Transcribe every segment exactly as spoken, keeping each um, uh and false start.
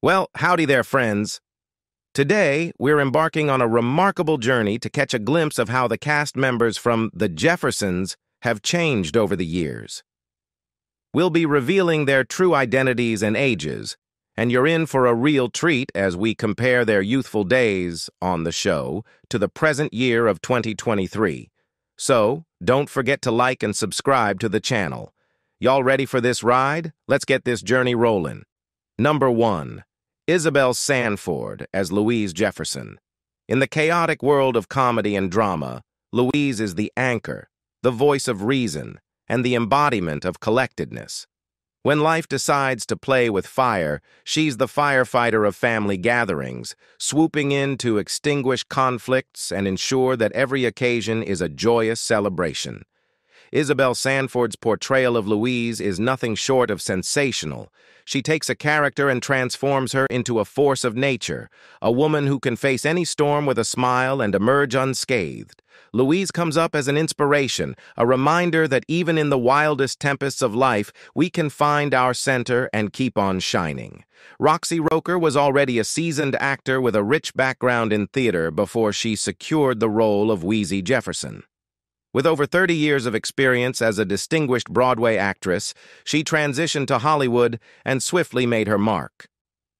Well, howdy there, friends. Today, we're embarking on a remarkable journey to catch a glimpse of how the cast members from The Jeffersons have changed over the years. We'll be revealing their true identities and ages, and you're in for a real treat as we compare their youthful days on the show to the present year of twenty twenty-three. So, don't forget to like and subscribe to the channel. Y'all ready for this ride? Let's get this journey rolling. Number one. Isabel Sanford as Louise Jefferson. In the chaotic world of comedy and drama, Louise is the anchor, the voice of reason, and the embodiment of collectedness. When life decides to play with fire, she's the firefighter of family gatherings, swooping in to extinguish conflicts and ensure that every occasion is a joyous celebration. Isabel Sanford's portrayal of Louise is nothing short of sensational. She takes a character and transforms her into a force of nature, a woman who can face any storm with a smile and emerge unscathed. Louise comes up as an inspiration, a reminder that even in the wildest tempests of life, we can find our center and keep on shining. Roxie Roker was already a seasoned actor with a rich background in theater before she secured the role of Weezy Jefferson. With over thirty years of experience as a distinguished Broadway actress, she transitioned to Hollywood and swiftly made her mark.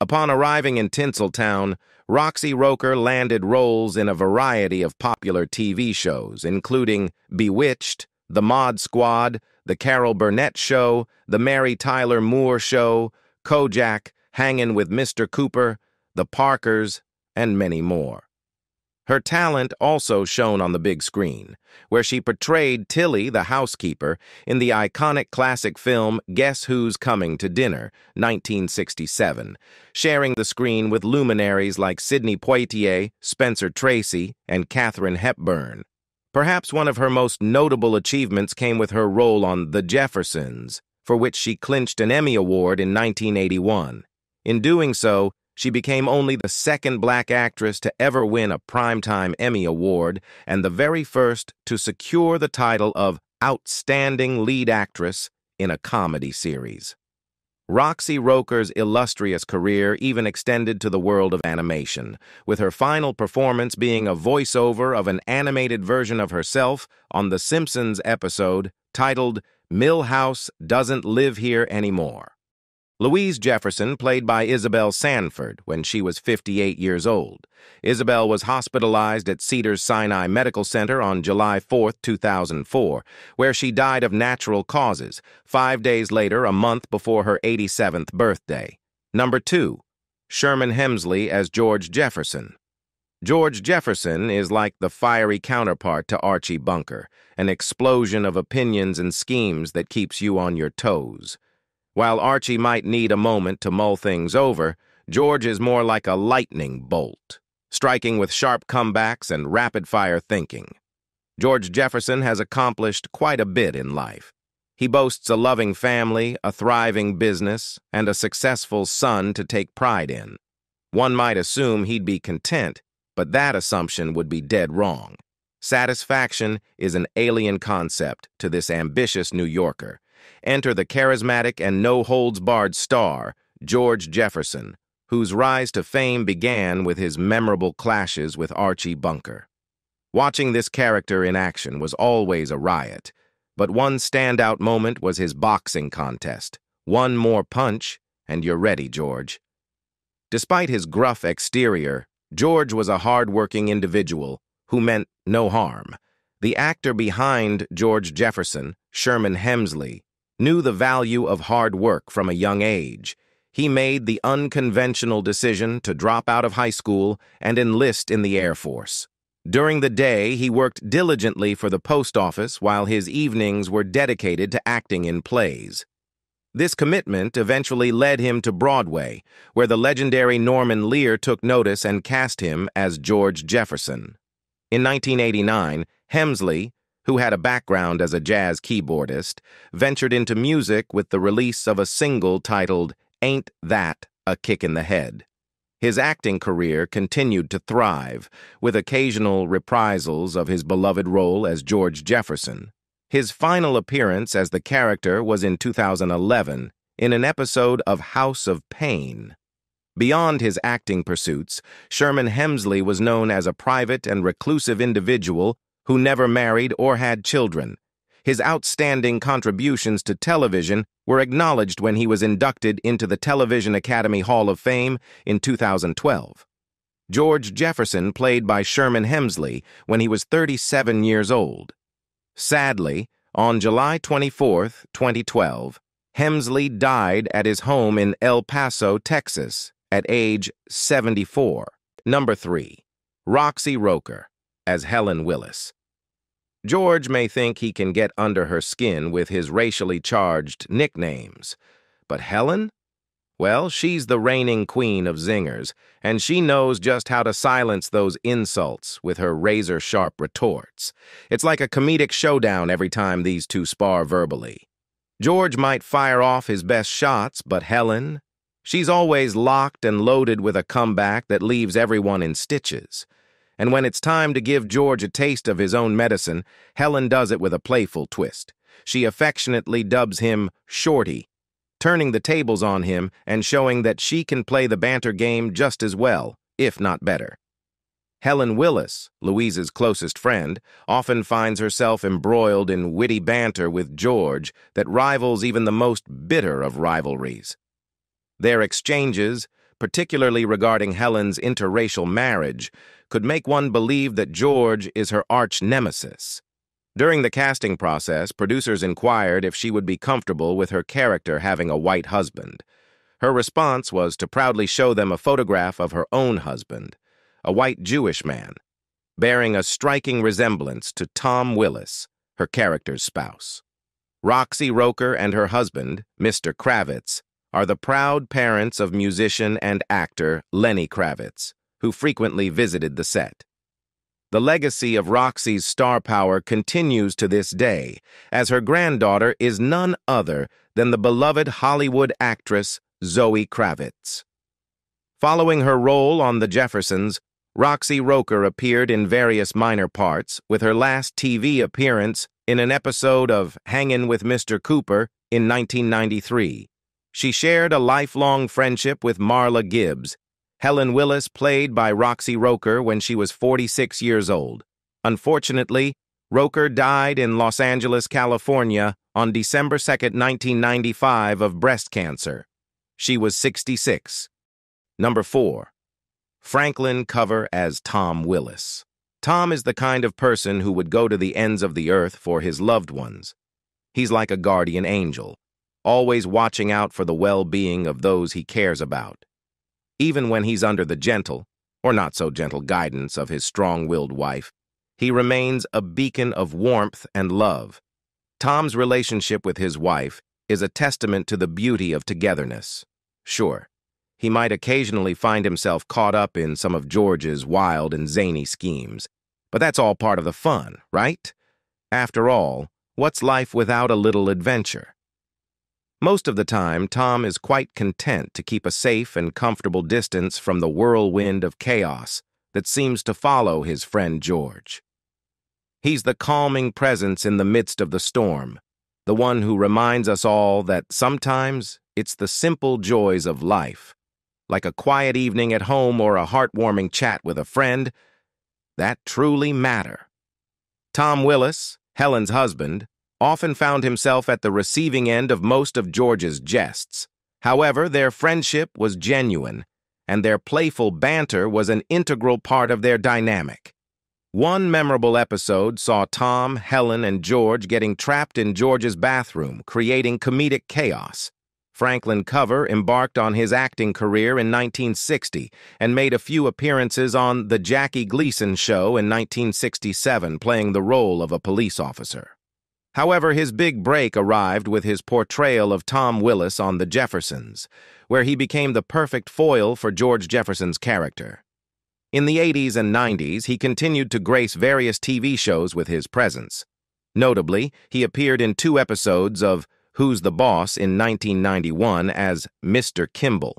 Upon arriving in Tinseltown, Roxie Roker landed roles in a variety of popular T V shows, including Bewitched, The Mod Squad, The Carol Burnett Show, The Mary Tyler Moore Show, Kojak, Hangin' with Mister Cooper, The Parkers, and many more. Her talent also shone on the big screen, where she portrayed Tilly, the housekeeper, in the iconic classic film Guess Who's Coming to Dinner, nineteen sixty-seven, sharing the screen with luminaries like Sidney Poitier, Spencer Tracy, and Katharine Hepburn. Perhaps one of her most notable achievements came with her role on The Jeffersons, for which she clinched an Emmy Award in nineteen eighty-one. In doing so, she became only the second black actress to ever win a Primetime Emmy Award and the very first to secure the title of Outstanding Lead Actress in a Comedy Series. Roxie Roker's illustrious career even extended to the world of animation, with her final performance being a voiceover of an animated version of herself on The Simpsons episode titled Millhouse Doesn't Live Here Anymore. Louise Jefferson, played by Isabel Sanford when she was fifty-eight years old. Isabel was hospitalized at Cedars-Sinai Medical Center on July fourth, two thousand four, where she died of natural causes, five days later, a month before her eighty-seventh birthday. Number two. Sherman Hemsley as George Jefferson. George Jefferson is like the fiery counterpart to Archie Bunker, an explosion of opinions and schemes that keeps you on your toes. While Archie might need a moment to mull things over, George is more like a lightning bolt, striking with sharp comebacks and rapid-fire thinking. George Jefferson has accomplished quite a bit in life. He boasts a loving family, a thriving business, and a successful son to take pride in. One might assume he'd be content, but that assumption would be dead wrong. Satisfaction is an alien concept to this ambitious New Yorker. Enter the charismatic and no-holds-barred star, George Jefferson, whose rise to fame began with his memorable clashes with Archie Bunker. Watching this character in action was always a riot, but one standout moment was his boxing contest. One more punch, and you're ready, George. Despite his gruff exterior, George was a hard-working individual who meant no harm. The actor behind George Jefferson, Sherman Hemsley, knew the value of hard work from a young age. He made the unconventional decision to drop out of high school and enlist in the Air Force. During the day, he worked diligently for the post office while his evenings were dedicated to acting in plays. This commitment eventually led him to Broadway, where the legendary Norman Lear took notice and cast him as George Jefferson. In nineteen eighty-nine, Hemsley, who had a background as a jazz keyboardist, ventured into music with the release of a single titled Ain't That a Kick in the Head. His acting career continued to thrive, with occasional reprisals of his beloved role as George Jefferson. His final appearance as the character was in two thousand eleven in an episode of House of Payne. Beyond his acting pursuits, Sherman Hemsley was known as a private and reclusive individual who never married or had children. His outstanding contributions to television were acknowledged when he was inducted into the Television Academy Hall of Fame in two thousand twelve. George Jefferson played by Sherman Hemsley when he was thirty-seven years old. Sadly, on July twenty-fourth, twenty twelve, Hemsley died at his home in El Paso, Texas, at age seventy-four. Number three, Roxie Roker as Helen Willis. George may think he can get under her skin with his racially charged nicknames, but Helen? Well, she's the reigning queen of zingers, and she knows just how to silence those insults with her razor-sharp retorts. It's like a comedic showdown every time these two spar verbally. George might fire off his best shots, but Helen? She's always locked and loaded with a comeback that leaves everyone in stitches. And when it's time to give George a taste of his own medicine, Helen does it with a playful twist. She affectionately dubs him Shorty, turning the tables on him and showing that she can play the banter game just as well, if not better. Helen Willis, Louise's closest friend, often finds herself embroiled in witty banter with George that rivals even the most bitter of rivalries. Their exchanges, particularly regarding Helen's interracial marriage, could make one believe that George is her arch-nemesis. During the casting process, producers inquired if she would be comfortable with her character having a white husband. Her response was to proudly show them a photograph of her own husband, a white Jewish man, bearing a striking resemblance to Tom Willis, her character's spouse. Roxie Roker and her husband, Mister Kravitz, are the proud parents of musician and actor Lenny Kravitz, who frequently visited the set. The legacy of Roxie's star power continues to this day, as her granddaughter is none other than the beloved Hollywood actress Zoe Kravitz. Following her role on The Jeffersons, Roxie Roker appeared in various minor parts, with her last T V appearance in an episode of Hangin' with Mister Cooper in nineteen ninety-three. She shared a lifelong friendship with Marla Gibbs, Helen Willis played by Roxie Roker when she was forty-six years old. Unfortunately, Roker died in Los Angeles, California on December second, nineteen ninety-five of breast cancer. She was sixty-six. Number four, Franklin Cover as Tom Willis. Tom is the kind of person who would go to the ends of the earth for his loved ones. He's like a guardian angel, always watching out for the well-being of those he cares about. Even when he's under the gentle, or not so gentle, guidance of his strong-willed wife, he remains a beacon of warmth and love. Tom's relationship with his wife is a testament to the beauty of togetherness. Sure, he might occasionally find himself caught up in some of George's wild and zany schemes, but that's all part of the fun, right? After all, what's life without a little adventure? Most of the time, Tom is quite content to keep a safe and comfortable distance from the whirlwind of chaos that seems to follow his friend George. He's the calming presence in the midst of the storm, the one who reminds us all that sometimes it's the simple joys of life, like a quiet evening at home or a heartwarming chat with a friend, that truly matter. Tom Willis, Helen's husband, often found himself at the receiving end of most of George's jests. However, their friendship was genuine, and their playful banter was an integral part of their dynamic. One memorable episode saw Tom, Helen, and George getting trapped in George's bathroom, creating comedic chaos. Franklin Cover embarked on his acting career in nineteen sixty and made a few appearances on The Jackie Gleason Show in nineteen sixty-seven, playing the role of a police officer. However, his big break arrived with his portrayal of Tom Willis on The Jeffersons, where he became the perfect foil for George Jefferson's character. In the eighties and nineties, he continued to grace various T V shows with his presence. Notably, he appeared in two episodes of Who's the Boss in nineteen ninety-one as Mister Kimball.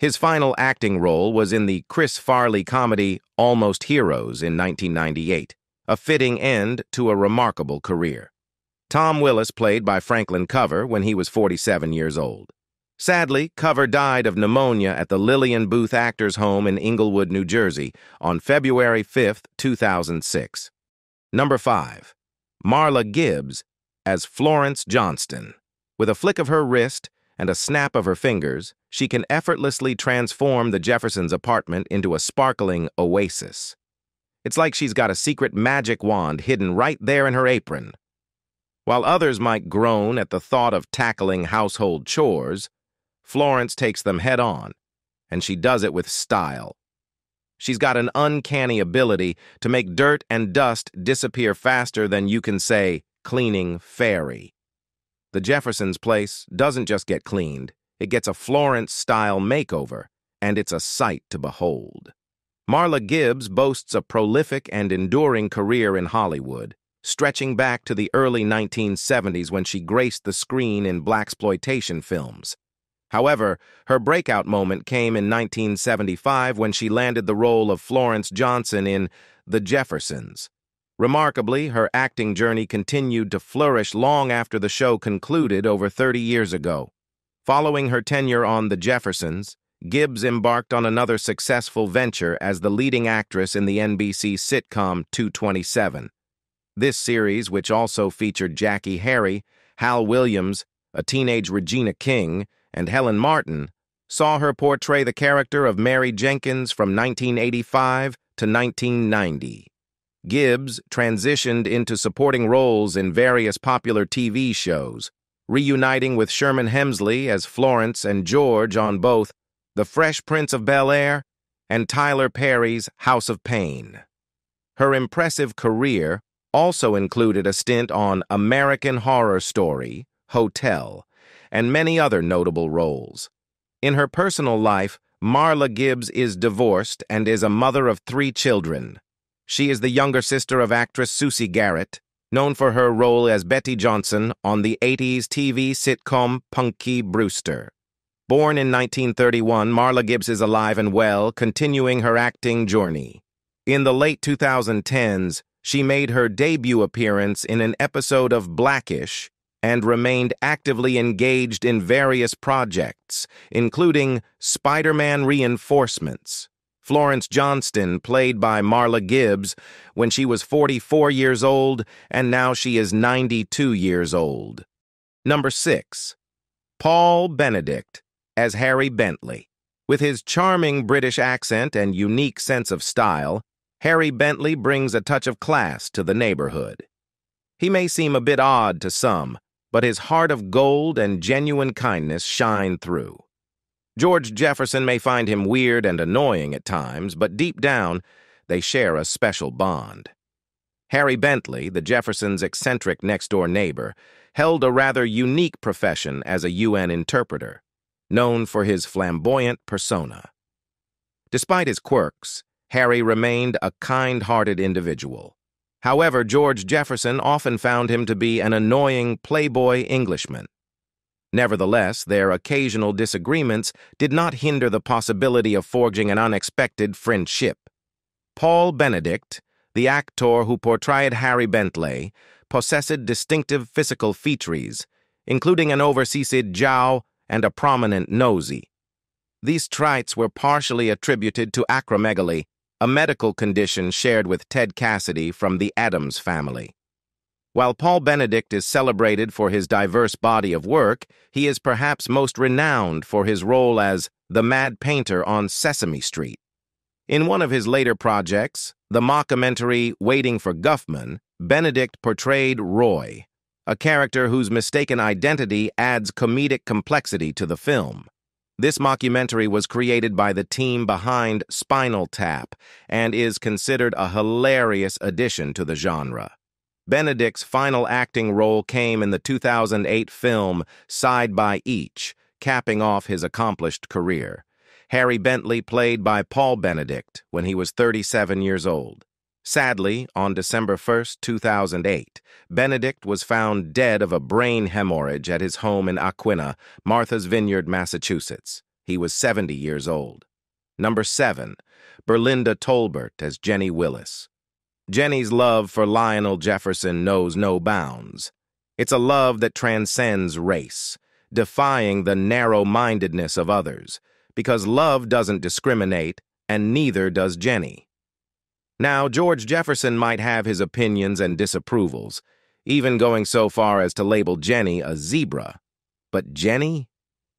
His final acting role was in the Chris Farley comedy Almost Heroes in nineteen ninety-eight, a fitting end to a remarkable career. Tom Willis played by Franklin Cover when he was forty-seven years old. Sadly, Cover died of pneumonia at the Lillian Booth Actors Home in Englewood, New Jersey, on February fifth, two thousand six. Number five. Marla Gibbs as Florence Johnston. With a flick of her wrist and a snap of her fingers, she can effortlessly transform the Jeffersons' apartment into a sparkling oasis. It's like she's got a secret magic wand hidden right there in her apron. While others might groan at the thought of tackling household chores, Florence takes them head on, and she does it with style. She's got an uncanny ability to make dirt and dust disappear faster than you can say, cleaning fairy. The Jeffersons' place doesn't just get cleaned, it gets a Florence-style makeover, and it's a sight to behold. Marla Gibbs boasts a prolific and enduring career in Hollywood, stretching back to the early nineteen seventies when she graced the screen in blaxploitation films. However, her breakout moment came in nineteen seventy-five when she landed the role of Florence Johnston in The Jeffersons. Remarkably, her acting journey continued to flourish long after the show concluded over thirty years ago. Following her tenure on The Jeffersons, Gibbs embarked on another successful venture as the leading actress in the N B C sitcom two twenty-seven. This series, which also featured Jackie Harry, Hal Williams, a teenage Regina King, and Helen Martin, saw her portray the character of Mary Jenkins from nineteen eighty-five to nineteen ninety. Gibbs transitioned into supporting roles in various popular T V shows, reuniting with Sherman Hemsley as Florence and George on both The Fresh Prince of Bel-Air and Tyler Perry's House of Payne. Her impressive career also included a stint on American Horror Story, Hotel, and many other notable roles. In her personal life, Marla Gibbs is divorced and is a mother of three children. She is the younger sister of actress Susie Garrett, known for her role as Betty Johnson on the eighties T V sitcom Punky Brewster. Born in nineteen thirty-one, Marla Gibbs is alive and well, continuing her acting journey. In the late twenty tens, she made her debut appearance in an episode of Blackish and remained actively engaged in various projects, including Spider-Man Reinforcements. Florence Johnston, played by Marla Gibbs, when she was forty-four years old, and now she is ninety-two years old. Number six. Paul Benedict as Harry Bentley. With his charming British accent and unique sense of style, Harry Bentley brings a touch of class to the neighborhood. He may seem a bit odd to some, but his heart of gold and genuine kindness shine through. George Jefferson may find him weird and annoying at times, but deep down, they share a special bond. Harry Bentley, the Jeffersons' eccentric next-door neighbor, held a rather unique profession as a U N interpreter, known for his flamboyant persona. Despite his quirks, Harry remained a kind-hearted individual. However, George Jefferson often found him to be an annoying playboy Englishman. Nevertheless, their occasional disagreements did not hinder the possibility of forging an unexpected friendship. Paul Benedict, the actor who portrayed Harry Bentley, possessed distinctive physical features, including an overcissed jowl and a prominent nosy. These traits were partially attributed to acromegaly, a medical condition shared with Ted Cassidy from the Addams Family. While Paul Benedict is celebrated for his diverse body of work, he is perhaps most renowned for his role as the Mad Painter on Sesame Street. In one of his later projects, the mockumentary Waiting for Guffman, Benedict portrayed Roy, a character whose mistaken identity adds comedic complexity to the film. This mockumentary was created by the team behind Spinal Tap and is considered a hilarious addition to the genre. Benedict's final acting role came in the two thousand eight film Side by Each, capping off his accomplished career. Harry Bentley played by Paul Benedict when he was thirty-seven years old. Sadly, on December first, two thousand eight, Benedict was found dead of a brain hemorrhage at his home in Aquina, Martha's Vineyard, Massachusetts. He was seventy years old. Number seven. Berlinda Tolbert as Jenny Willis. Jenny's love for Lionel Jefferson knows no bounds. It's a love that transcends race, defying the narrow-mindedness of others, because love doesn't discriminate, and neither does Jenny. Now, George Jefferson might have his opinions and disapprovals, even going so far as to label Jenny a zebra. But Jenny?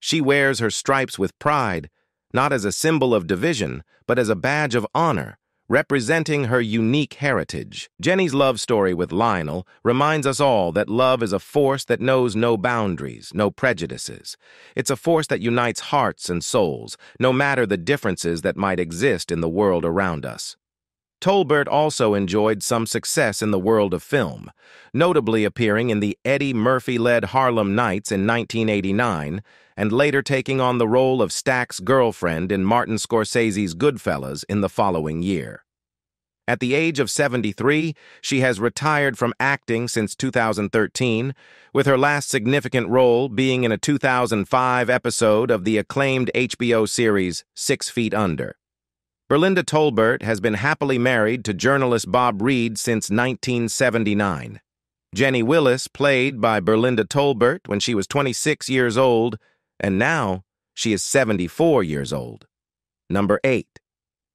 She wears her stripes with pride, not as a symbol of division, but as a badge of honor, representing her unique heritage. Jenny's love story with Lionel reminds us all that love is a force that knows no boundaries, no prejudices. It's a force that unites hearts and souls, no matter the differences that might exist in the world around us. Tolbert also enjoyed some success in the world of film, notably appearing in the Eddie Murphy-led Harlem Nights in nineteen eighty-nine and later taking on the role of Stack's girlfriend in Martin Scorsese's Goodfellas in the following year. At the age of seventy-three, she has retired from acting since two thousand thirteen, with her last significant role being in a two thousand five episode of the acclaimed H B O series Six Feet Under. Berlinda Tolbert has been happily married to journalist Bob Reed since nineteen seventy-nine. Jenny Willis played by Berlinda Tolbert when she was twenty-six years old, and now she is seventy-four years old. Number eight.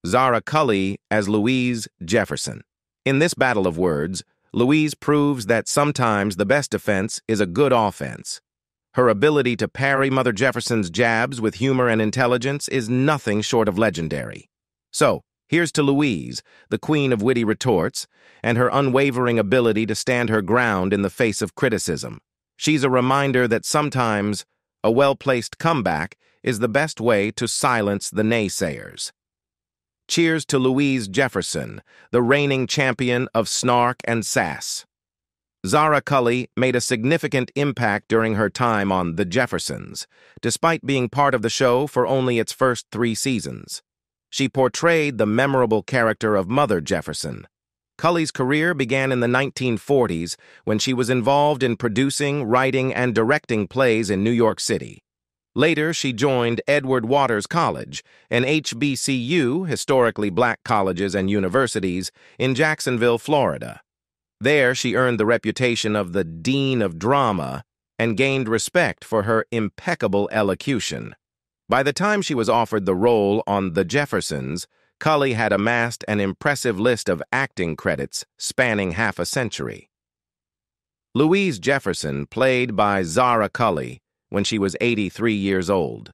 Zara Cully as Louise Jefferson. In this battle of words, Louise proves that sometimes the best defense is a good offense. Her ability to parry Mother Jefferson's jabs with humor and intelligence is nothing short of legendary. So, here's to Louise, the queen of witty retorts, and her unwavering ability to stand her ground in the face of criticism. She's a reminder that sometimes a well-placed comeback is the best way to silence the naysayers. Cheers to Louise Jefferson, the reigning champion of snark and sass. Zara Cully made a significant impact during her time on The Jeffersons, despite being part of the show for only its first three seasons. She portrayed the memorable character of Mother Jefferson. Cully's career began in the nineteen forties when she was involved in producing, writing, and directing plays in New York City. Later, she joined Edward Waters College, an H B C U, historically black colleges and universities, in Jacksonville, Florida. There, she earned the reputation of the Dean of Drama and gained respect for her impeccable elocution. By the time she was offered the role on The Jeffersons, Cully had amassed an impressive list of acting credits spanning half a century. Louise Jefferson played by Zara Cully when she was eighty-three years old.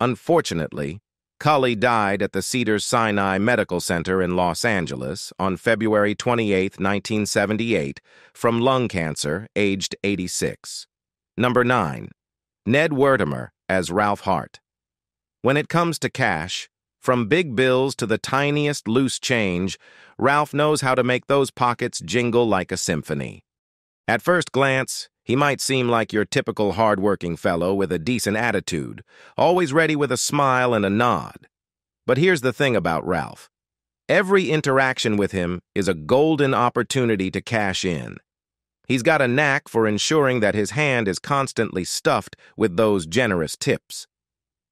Unfortunately, Cully died at the Cedars-Sinai Medical Center in Los Angeles on February twenty-eighth, nineteen seventy-eight, from lung cancer, aged eighty-six. Number nine. Ned Wertimer as Ralph Hart. When it comes to cash, from big bills to the tiniest loose change, Ralph knows how to make those pockets jingle like a symphony. At first glance, he might seem like your typical hard-working fellow with a decent attitude, always ready with a smile and a nod. But here's the thing about Ralph. Every interaction with him is a golden opportunity to cash in. He's got a knack for ensuring that his hand is constantly stuffed with those generous tips.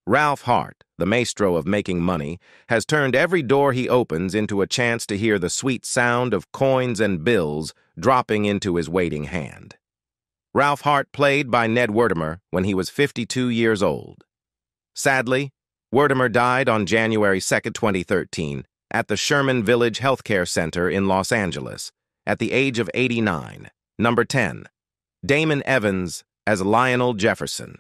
Ralph Hart, the maestro of making money, has turned every door he opens into a chance to hear the sweet sound of coins and bills dropping into his waiting hand. Ralph Hart played by Ned Wertimer when he was fifty-two years old. Sadly, Wertimer died on January second, twenty thirteen, at the Sherman Village Healthcare Center in Los Angeles, at the age of eighty-nine. Number ten. Damon Evans as Lionel Jefferson.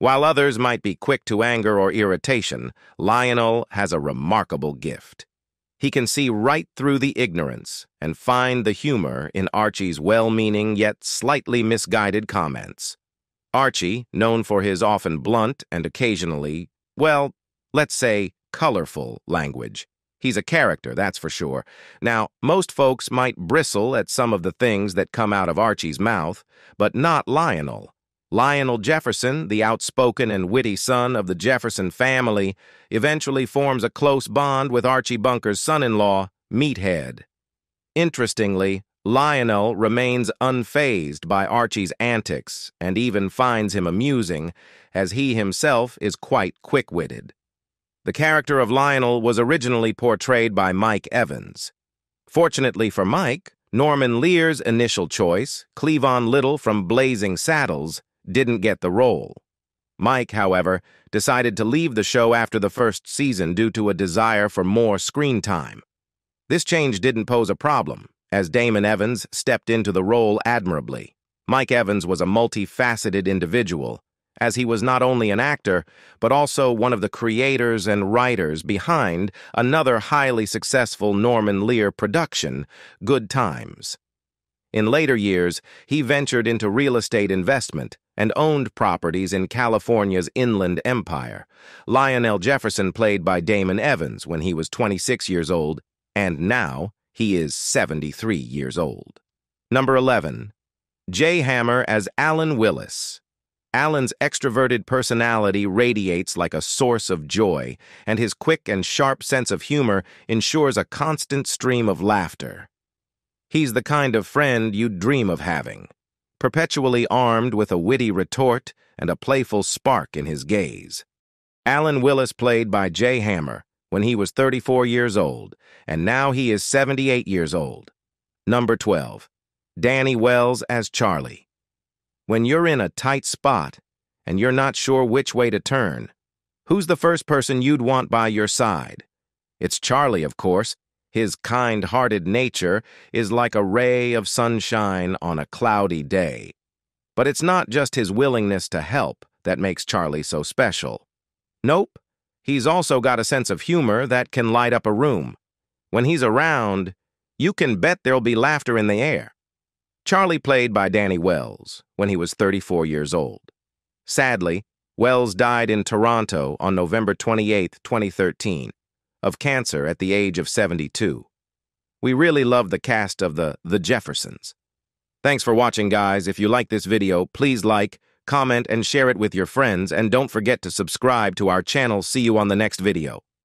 While others might be quick to anger or irritation, Lionel has a remarkable gift. He can see right through the ignorance and find the humor in Archie's well-meaning yet slightly misguided comments. Archie, known for his often blunt and occasionally, well, let's say, colorful language. He's a character, that's for sure. Now, most folks might bristle at some of the things that come out of Archie's mouth, but not Lionel. Lionel Jefferson, the outspoken and witty son of the Jefferson family, eventually forms a close bond with Archie Bunker's son-in-law, Meathead. Interestingly, Lionel remains unfazed by Archie's antics and even finds him amusing, as he himself is quite quick-witted. The character of Lionel was originally portrayed by Mike Evans. Fortunately for Mike, Norman Lear's initial choice, Cleavon Little from Blazing Saddles, didn't get the role. Mike, however, decided to leave the show after the first season due to a desire for more screen time. This change didn't pose a problem, as Damon Evans stepped into the role admirably. Mike Evans was a multifaceted individual, as he was not only an actor, but also one of the creators and writers behind another highly successful Norman Lear production, Good Times. In later years, he ventured into real estate investment and owned properties in California's Inland Empire. Lionel Jefferson played by Damon Evans when he was twenty-six years old, and now he is seventy-three years old. Number eleven. Jay Hammer as Alan Willis. Alan's extroverted personality radiates like a source of joy, and his quick and sharp sense of humor ensures a constant stream of laughter. He's the kind of friend you'd dream of having, perpetually armed with a witty retort and a playful spark in his gaze. Alan Willis played by Jay Hammer when he was thirty-four years old, and now he is seventy-eight years old. Number twelve. Danny Wells as Charlie. When you're in a tight spot and you're not sure which way to turn, who's the first person you'd want by your side? It's Charlie, of course. His kind-hearted nature is like a ray of sunshine on a cloudy day. But it's not just his willingness to help that makes Charlie so special. Nope, he's also got a sense of humor that can light up a room. When he's around, you can bet there'll be laughter in the air. Charlie played by Danny Wells when he was thirty-four years old. Sadly, Wells died in Toronto on November twenty-eighth, twenty thirteen, of cancer at the age of seventy-two. We really love the cast of the The Jeffersons. Thanks for watching, guys. If you like this video, please like, comment, and share it with your friends, and don't forget to subscribe to our channel. See you on the next video.